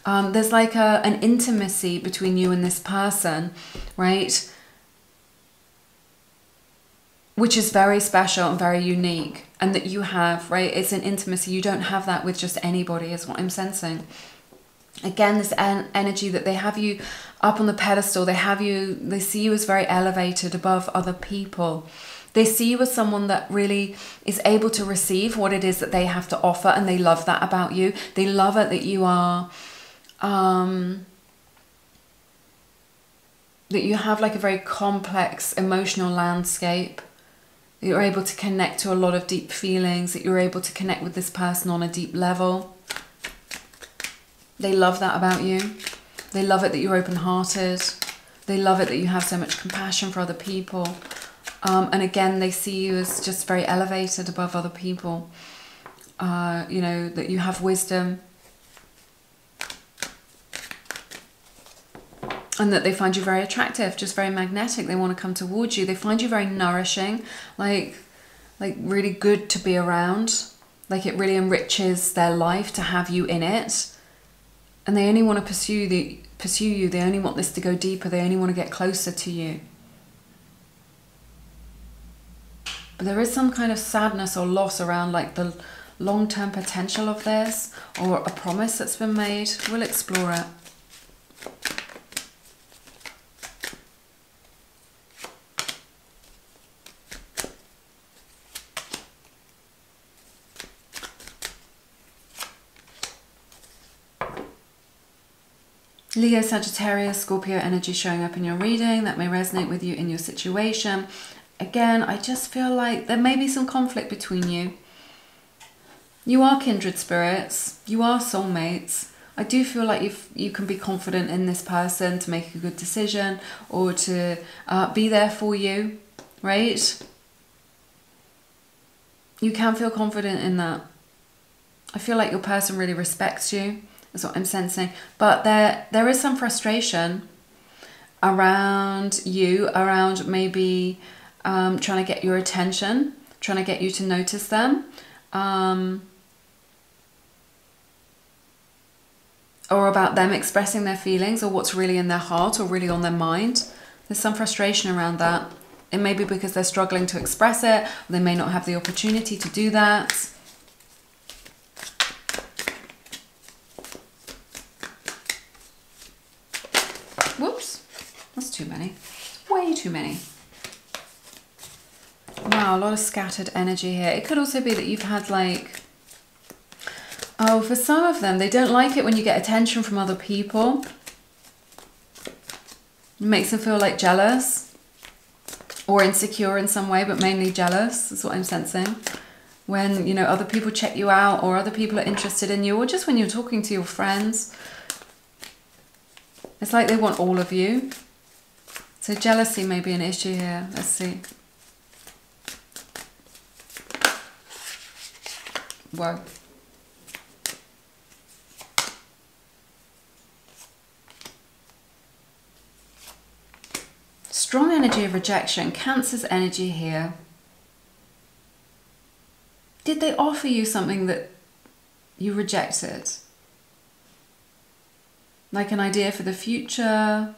There's like an intimacy between you and this person, right? Which is very special and very unique, and that you have, right? It's an intimacy. You don't have that with just anybody is what I'm sensing. Again, this energy that they have you up on the pedestal. They see you as very elevated above other people. They see you as someone that really is able to receive what it is that they have to offer, and they love that about you. They love it that you are, that you have like a very complex emotional landscape. That you're able to connect to a lot of deep feelings, that you're able to connect with this person on a deep level. They love that about you. They love it that you're open-hearted. They love it that you have so much compassion for other people. And again, they see you as just very elevated above other people. You know, that you have wisdom. And that they find you very attractive, just very magnetic. They want to come towards you. They find you very nourishing, like really good to be around. Like it really enriches their life to have you in it. And they only want to pursue you. They only want this to go deeper. They only want to get closer to you. But there is some kind of sadness or loss around like the long-term potential of this, or a promise that's been made. We'll explore it. Leo, Sagittarius, Scorpio energy showing up in your reading that may resonate with you in your situation. Again, I just feel like there may be some conflict between you. You are kindred spirits, you are soulmates. I do feel like you can be confident in this person to make a good decision or to be there for you, right? You can feel confident in that. I feel like your person really respects you, is what I'm sensing. But there is some frustration around you, around maybe trying to get your attention, trying to get you to notice them. Or about them expressing their feelings or what's really in their heart or really on their mind. There's some frustration around that. It may be because they're struggling to express it. Or they may not have the opportunity to do that. Whoops, that's too many. Way too many. Wow, a lot of scattered energy here. It could also be that you've had like... Oh, for some of them, they don't like it when you get attention from other people. It makes them feel like jealous or insecure in some way, but mainly jealous is what I'm sensing. When, you know, other people check you out or other people are interested in you or just when you're talking to your friends. It's like they want all of you. So jealousy may be an issue here. Let's see. Whoa. Strong energy of rejection, Cancer's energy here. Did they offer you something that you rejected? Like an idea for the future,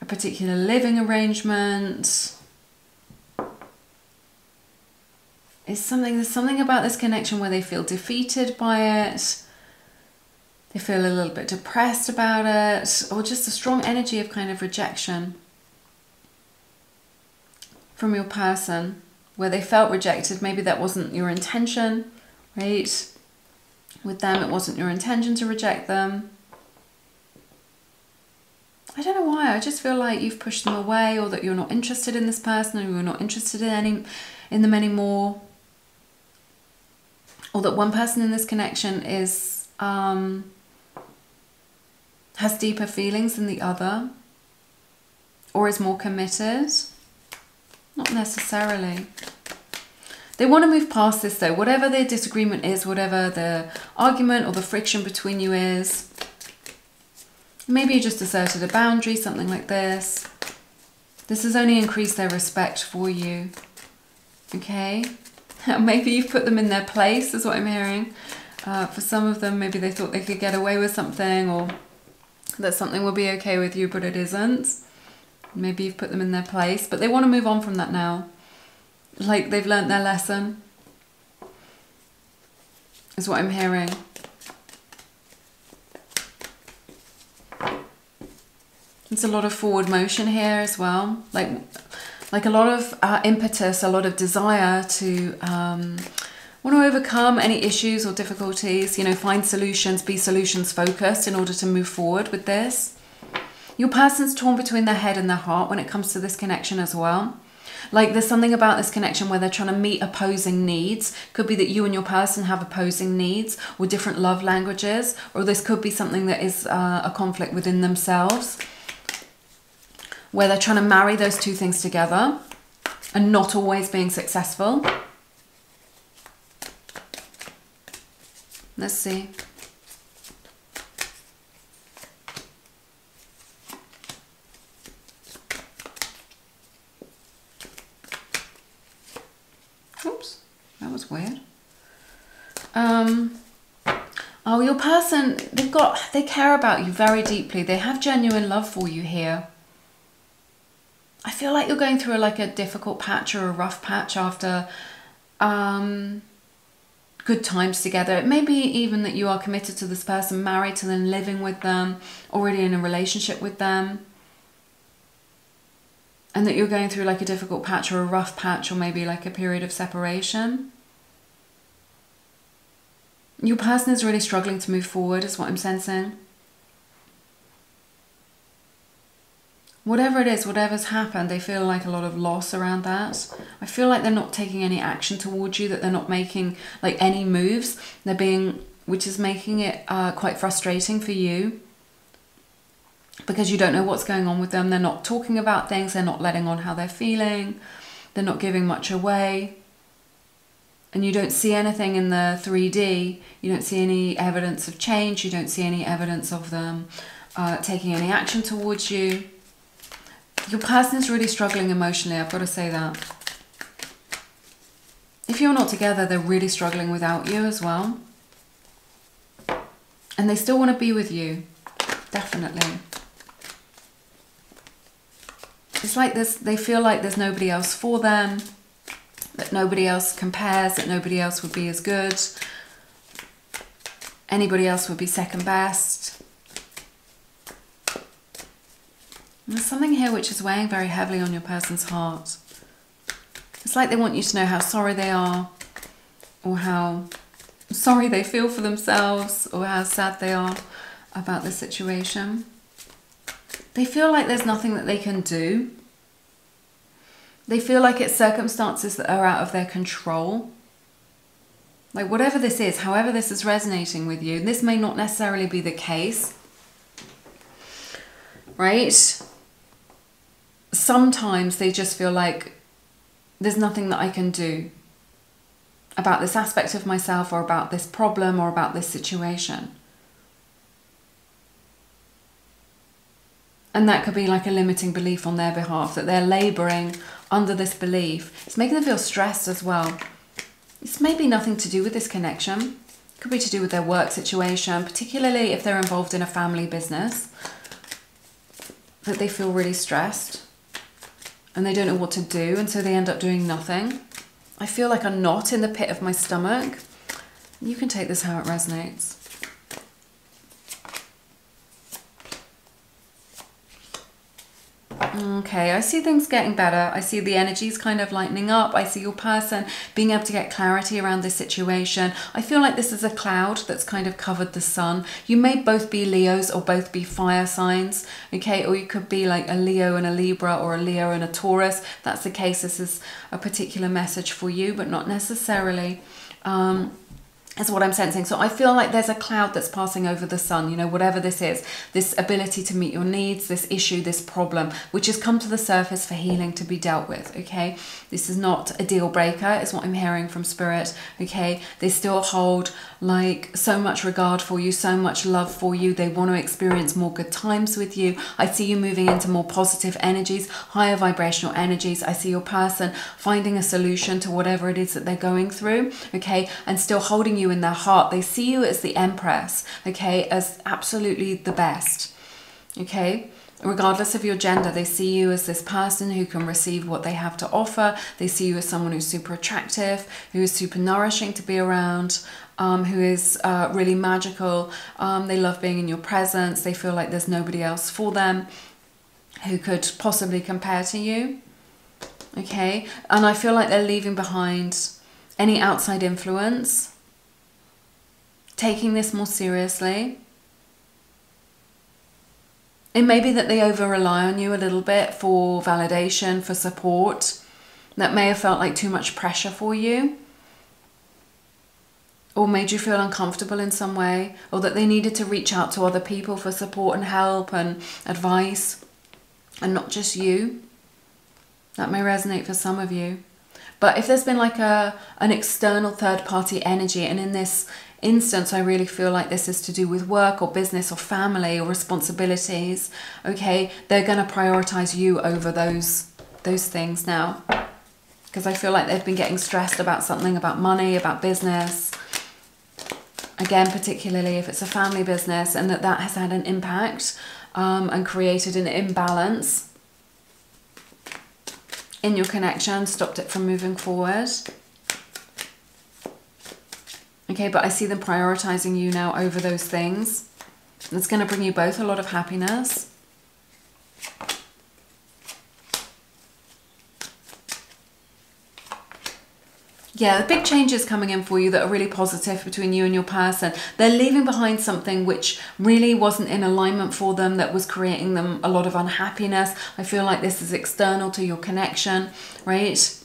a particular living arrangement. There's something about this connection where they feel defeated by it. They feel a little bit depressed about it, or just a strong energy of kind of rejection from your person, where they felt rejected. Maybe that wasn't your intention, right? With them, it wasn't your intention to reject them. I don't know why, I just feel like you've pushed them away or that you're not interested in this person or you're not interested in them anymore. Or that one person in this connection is has deeper feelings than the other or is more committed. Not necessarily. They want to move past this though. Whatever their disagreement is, whatever the argument or the friction between you is, maybe you just asserted a boundary, something like this. This has only increased their respect for you. Okay? Maybe you've put them in their place is what I'm hearing. For some of them, maybe they thought they could get away with something or that something will be okay with you, but it isn't. Maybe you've put them in their place, but they want to move on from that now. Like they've learned their lesson, is what I'm hearing. There's a lot of forward motion here as well. Like a lot of impetus, a lot of desire to... want to overcome any issues or difficulties, you know, find solutions, be solutions focused in order to move forward with this. Your person's torn between their head and their heart when it comes to this connection as well. Like there's something about this connection where they're trying to meet opposing needs. Could be that you and your person have opposing needs or different love languages, or this could be something that is a conflict within themselves where they're trying to marry those two things together and not always being successful. Let's see. Oops, that was weird. Oh, your person, they care about you very deeply. They have genuine love for you here. I feel like you're going through a difficult patch or a rough patch after, good times together. It may be even that you are committed to this person, married to them, living with them, already in a relationship with them. And that you're going through like a difficult patch or a rough patch or maybe like a period of separation. Your person is really struggling to move forward is what I'm sensing. whatever it is, whatever's happened, they feel like a lot of loss around that. I feel like they're not taking any action towards you, that they're not making like any moves. They're being, which is making it quite frustrating for you, because you don't know what's going on with them. They're not talking about things. They're not letting on how they're feeling. They're not giving much away. And you don't see anything in the 3D. You don't see any evidence of change. You don't see any evidence of them taking any action towards you. Your person is really struggling emotionally, I've got to say that. If you're not together, they're really struggling without you as well. And they still want to be with you, definitely. It's like this, they feel like there's nobody else for them, that nobody else compares, that nobody else would be as good. Anybody else would be second best. There's something here which is weighing very heavily on your person's heart. It's like they want you to know how sorry they are, or how sorry they feel for themselves, or how sad they are about the situation. They feel like there's nothing that they can do. They feel like it's circumstances that are out of their control. Like whatever this is, however this is resonating with you, this may not necessarily be the case, right? Sometimes they just feel like there's nothing that I can do about this aspect of myself, or about this problem, or about this situation. And that could be like a limiting belief on their behalf, that they're laboring under this belief. It's making them feel stressed as well. It's maybe nothing to do with this connection. It could be to do with their work situation, particularly if they're involved in a family business, that they feel really stressed and they don't know what to do, and so they end up doing nothing. I feel like a knot in the pit of my stomach. You can take this how it resonates. Okay, I see things getting better. I see the energies kind of lightening up. I see your person being able to get clarity around this situation. I feel like this is a cloud that's kind of covered the sun. You may both be Leos, or both be fire signs, okay? Or you could be like a Leo and a Libra, or a Leo and a Taurus. If that's the case, this is a particular message for you, but not necessarily. That's what I'm sensing. So I feel like there's a cloud that's passing over the sun, you know, whatever this is, this ability to meet your needs, this issue, this problem, which has come to the surface for healing to be dealt with, okay? This is not a deal breaker, is what I'm hearing from Spirit, okay? They still hold like so much regard for you, so much love for you. They want to experience more good times with you. I see you moving into more positive energies, higher vibrational energies. I see your person finding a solution to whatever it is that they're going through, okay? And still holding you in their heart. They see you as the Empress, okay, as absolutely the best, okay, regardless of your gender. They see you as this person who can receive what they have to offer. They see you as someone who's super attractive, who is super nourishing to be around, who is really magical. They love being in your presence. They feel like there's nobody else for them who could possibly compare to you, okay? And I feel like they're leaving behind any outside influence, taking this more seriously. It may be that they over-rely on you a little bit for validation, for support. That may have felt like too much pressure for you, or made you feel uncomfortable in some way, or that they needed to reach out to other people for support and help and advice, and not just you. That may resonate for some of you. But if there's been like an external third-party energy, and in this instance I really feel like this is to do with work or business or family or responsibilities, okay, they're going to prioritize you over those things now, because I feel like they've been getting stressed about something, about money, about business, again, particularly if it's a family business, and that has had an impact and created an imbalance in your connection, stopped it from moving forward. Okay, but I see them prioritizing you now over those things. It's going to bring you both a lot of happiness. Yeah, the big changes coming in for you that are really positive between you and your person. They're leaving behind something which really wasn't in alignment for them, that was creating them a lot of unhappiness. I feel like this is external to your connection, right?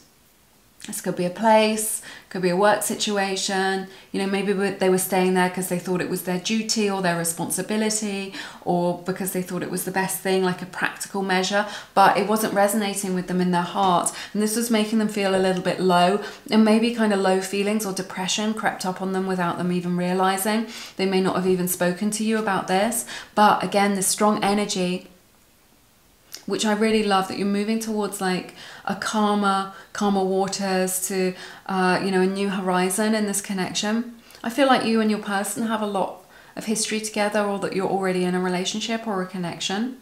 This could be a place, could be a work situation. You know, maybe they were staying there because they thought it was their duty or their responsibility, or because they thought it was the best thing, like a practical measure, but it wasn't resonating with them in their heart. And this was making them feel a little bit low, and maybe kind of low feelings or depression crept up on them without them even realizing. They may not have even spoken to you about this, but again, this strong energy, which I really love, that you're moving towards like a calmer waters to, you know, a new horizon in this connection. I feel like you and your person have a lot of history together, or that you're already in a relationship or a connection.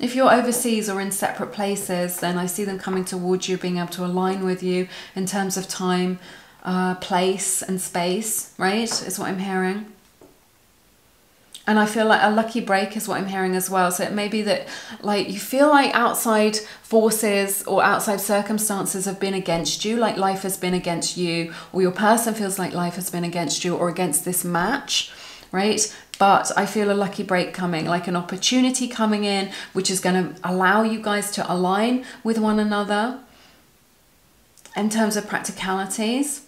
If you're overseas or in separate places, then I see them coming towards you, being able to align with you in terms of time, place and space, right, is what I'm hearing. And I feel like a lucky break is what I'm hearing as well. So it may be that like you feel like outside forces or outside circumstances have been against you, like life has been against you, or your person feels like life has been against you or against this match, right? But I feel a lucky break coming, like an opportunity coming in, which is going to allow you guys to align with one another in terms of practicalities,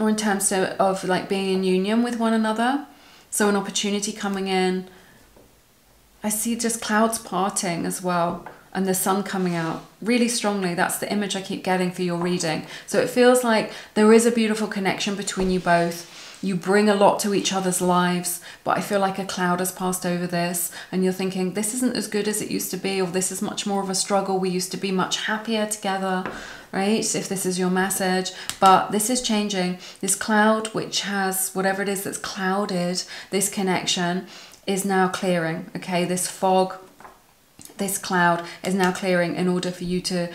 or in terms of like being in union with one another. So an opportunity coming in. I see just clouds parting as well, and the sun coming out really strongly. That's the image I keep getting for your reading. So it feels like there is a beautiful connection between you both. You bring a lot to each other's lives, but I feel like a cloud has passed over this, and you're thinking, this isn't as good as it used to be, or this is much more of a struggle. We used to be much happier together, right? If this is your message, but this is changing. This cloud, which has whatever it is that's clouded this connection, is now clearing, okay? This fog, this cloud is now clearing in order for you to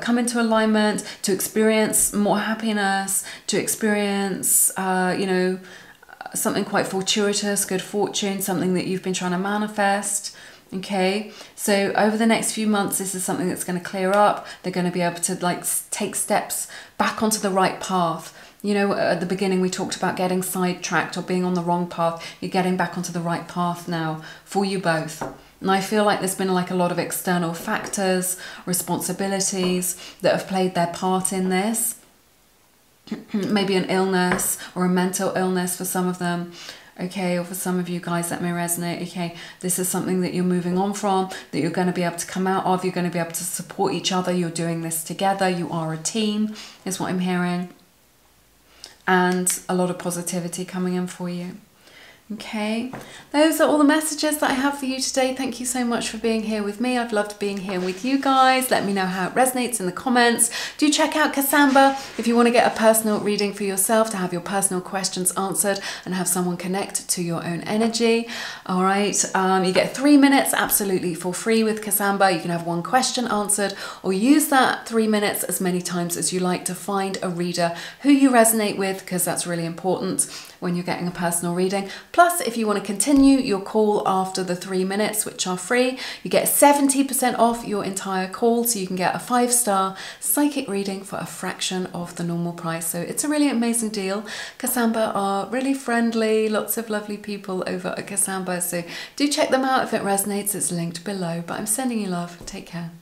come into alignment, to experience more happiness, to experience, you know, something quite fortuitous, good fortune, something that you've been trying to manifest. Okay, so over the next few months, this is something that's going to clear up. They're going to be able to like take steps back onto the right path. You know, at the beginning, we talked about getting sidetracked or being on the wrong path. You're getting back onto the right path now for you both. And I feel like there's been like a lot of external factors, responsibilities that have played their part in this. Maybe an illness or a mental illness for some of them. Okay, or for some of you guys that may resonate, okay, this is something that you're moving on from, that you're going to be able to come out of. You're going to be able to support each other. You're doing this together. You are a team, is what I'm hearing. And a lot of positivity coming in for you. Okay, those are all the messages that I have for you today. Thank you so much for being here with me. I've loved being here with you guys. Let me know how it resonates in the comments. Do check out Kasamba if you want to get a personal reading for yourself, to have your personal questions answered and have someone connect to your own energy. All right, you get 3 minutes absolutely for free with Kasamba. You can have one question answered or use that 3 minutes as many times as you like to find a reader who you resonate with, because that's really important when you're getting a personal reading. Plus, if you want to continue your call after the 3 minutes, which are free, you get 70% off your entire call. So you can get a 5-star psychic reading for a fraction of the normal price. So it's a really amazing deal. Kasamba are really friendly, lots of lovely people over at Kasamba. So do check them out. If it resonates, it's linked below. But I'm sending you love. Take care.